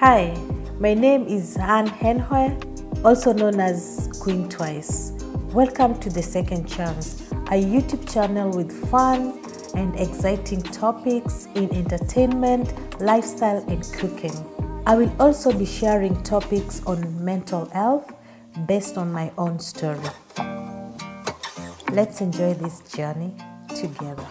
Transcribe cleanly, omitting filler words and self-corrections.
Hi, my name is Anne Adhiambo, also known as Queen Twice. Welcome to The Second Chance, a YouTube channel with fun and exciting topics in entertainment, lifestyle and cooking. I will also be sharing topics on mental health based on my own story. Let's enjoy this journey together.